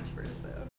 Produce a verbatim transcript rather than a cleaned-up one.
transfers, though.